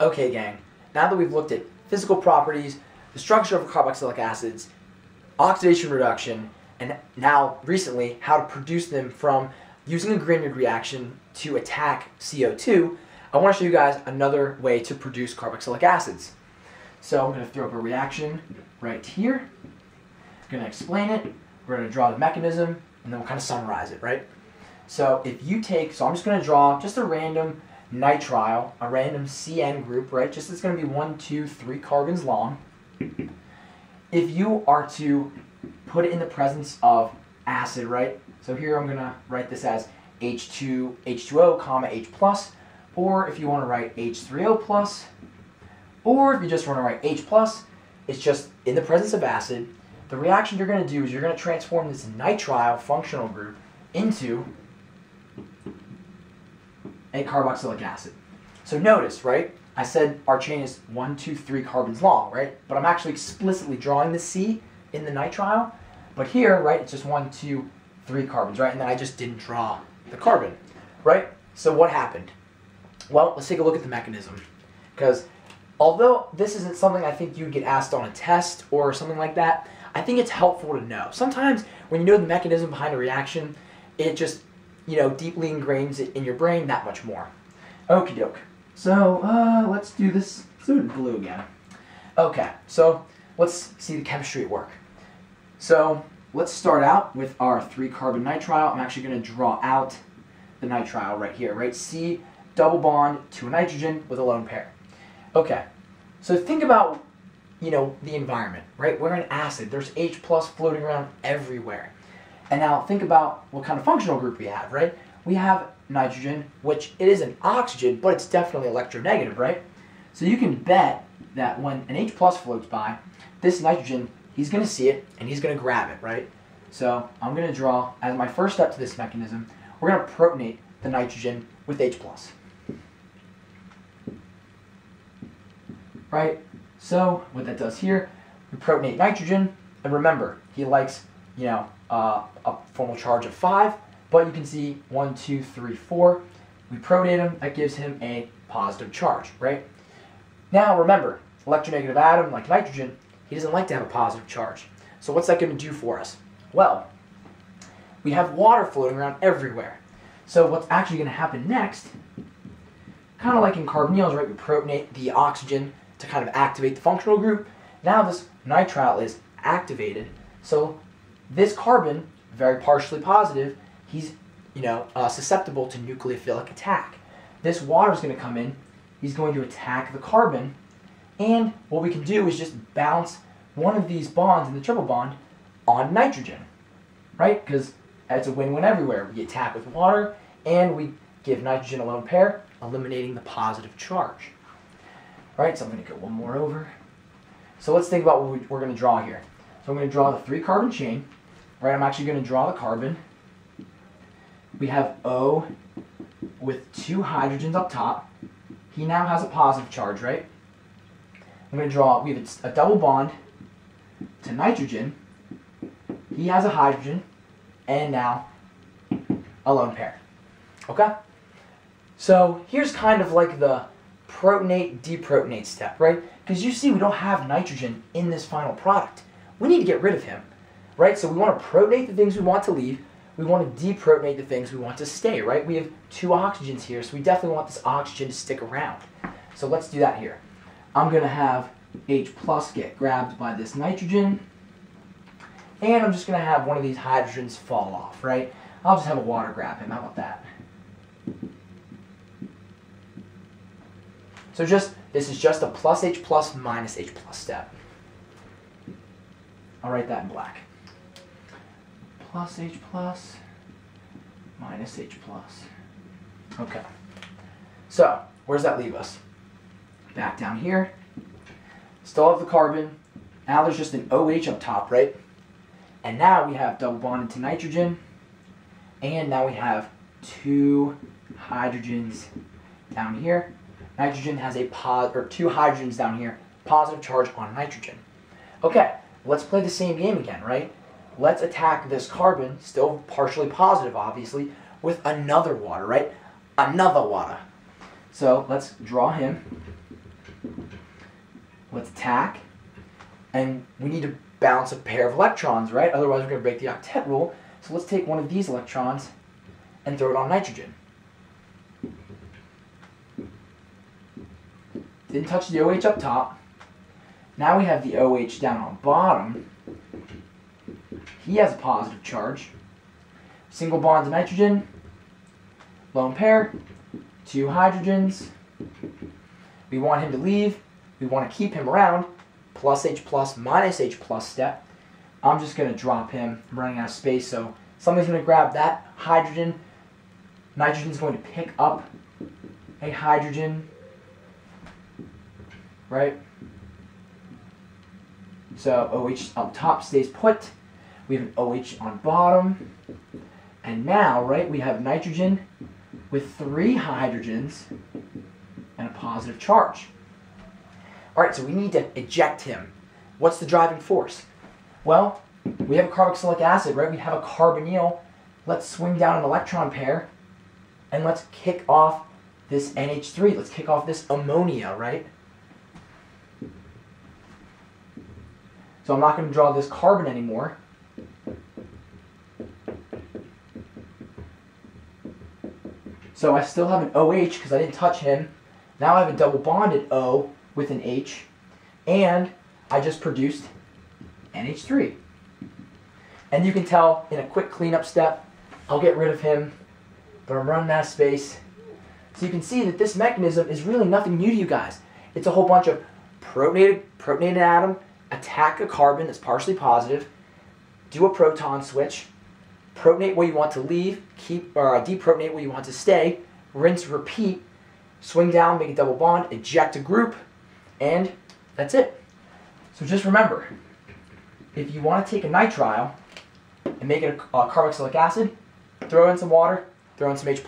Okay gang, now that we've looked at physical properties, the structure of carboxylic acids, oxidation reduction, and now recently how to produce them from using a Grignard reaction to attack CO2, I want to show you guys another way to produce carboxylic acids. So I'm going to throw up a reaction right here. I'm going to explain it, we're going to draw the mechanism, and then we'll kind of summarize it, right? So if you take, so I'm just going to draw just a random nitrile, a random CN group, right? Just it's going to be 1, 2, 3 carbons long. If you are to put it in the presence of acid, right? So here I'm going to write this as H2O, comma H plus, or if you want to write H3O plus, or if you just want to write H plus, it's just in the presence of acid. The reaction you're going to do is you're going to transform this nitrile functional group into a carboxylic acid. So notice, right, I said our chain is 1, 2, 3 carbons long, right? But I'm actually explicitly drawing the C in the nitrile. But here, right, it's just 1, 2, 3 carbons, right? And then I just didn't draw the carbon, right? So what happened? Well, let's take a look at the mechanism, because although this isn't something I think you'd get asked on a test or something like that, I think it's helpful to know. Sometimes when you know the mechanism behind a reaction, it just, you know, deeply ingrains it in your brain that much more. Okie doke. So let's do this fluid blue again. Okay, so let's see the chemistry at work. So let's start out with our 3 carbon nitrile. I'm actually going to draw out the nitrile right here, right? C double bond to a nitrogen with a lone pair. Okay, so think about, you know, the environment, right? We're in acid. There's H plus floating around everywhere. And now think about what kind of functional group we have, right? We have nitrogen, which it is an oxygen, but it's definitely electronegative, right? So you can bet that when an H plus floats by, this nitrogen, he's going to see it and he's going to grab it, right? So I'm going to draw, as my first step to this mechanism, we're going to protonate the nitrogen with H plus. Right? So what that does here, we protonate nitrogen, and remember, he likes, you know, a formal charge of 5, but you can see 1, 2, 3, 4. We protonate him, that gives him a positive charge, right? Now remember, electronegative atom, like nitrogen, he doesn't like to have a positive charge. So what's that going to do for us? Well, we have water floating around everywhere. So what's actually going to happen next, kind of like in carbonyls, right, we protonate the oxygen to kind of activate the functional group. Now this nitrile is activated, so this carbon, very partially positive, he's, you know, susceptible to nucleophilic attack. This water is going to come in, he's going to attack the carbon, and what we can do is just bounce one of these bonds in the triple bond on nitrogen, right? Because it's a win-win everywhere. We attack with water, and we give nitrogen a lone pair, eliminating the positive charge. All right, so I'm going to go one more over. So let's think about what we're going to draw here. So I'm going to draw the 3 carbon chain, right? I'm actually going to draw the carbon. We have O with 2 hydrogens up top. He now has a positive charge, right? I'm going to draw, we have a double bond to nitrogen. He has a hydrogen, and now a lone pair. Okay? So here's kind of like the protonate, deprotonate step, right? Because you see we don't have nitrogen in this final product. We need to get rid of him, right? So we want to protonate the things we want to leave. We want to deprotonate the things we want to stay, right? We have 2 oxygens here, so we definitely want this oxygen to stick around. So let's do that here. I'm going to have H plus get grabbed by this nitrogen, and I'm just going to have one of these hydrogens fall off, right? I'll just have a water grab him. How about that? So just, this is just a plus H plus minus H plus step. I'll write that in black. Plus H plus, minus H plus. Okay. So, where does that leave us? Back down here. Still have the carbon. Now there's just an OH up top, right? And now we have double bonded to nitrogen. And now we have 2 hydrogens down here. Nitrogen has a 2 hydrogens down here, positive charge on nitrogen. Okay, let's play the same game again, right? Let's attack this carbon, still partially positive, obviously, with another water, right? Another water. So let's draw him. with tack, and we need to balance a pair of electrons, right? Otherwise, we're going to break the octet rule. So let's take one of these electrons and throw it on nitrogen. Didn't touch the OH up top. Now we have the OH down on bottom. He has a positive charge. Single bond to nitrogen, lone pair, two hydrogens. We want him to leave. We want to keep him around. Plus H plus, minus H plus step. I'm just going to drop him. I'm running out of space, so somebody's going to grab that hydrogen. Nitrogen's going to pick up a hydrogen, right? So OH up top stays put. We have an OH on bottom. And now, right, we have nitrogen with three hydrogens and a positive charge. All right, so we need to eject him. What's the driving force? Well, we have a carboxylic acid, right? We have a carbonyl. Let's swing down an electron pair, and let's kick off this NH3. Let's kick off this ammonia, right? So I'm not going to draw this carbon anymore. So I still have an OH because I didn't touch him. Now I have a double bonded O with an H, and I just produced NH3. And you can tell in a quick cleanup step, I'll get rid of him, but I'm running out of space. So you can see that this mechanism is really nothing new to you guys. It's a whole bunch of protonated atom, attack a carbon that's partially positive, do a proton switch, protonate what you want to leave, keep or deprotonate what you want to stay, rinse, repeat, swing down, make a double bond, eject a group, and that's it. So just remember, if you want to take a nitrile and make it a carboxylic acid, throw in some water, throw in some H+.